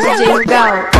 do go.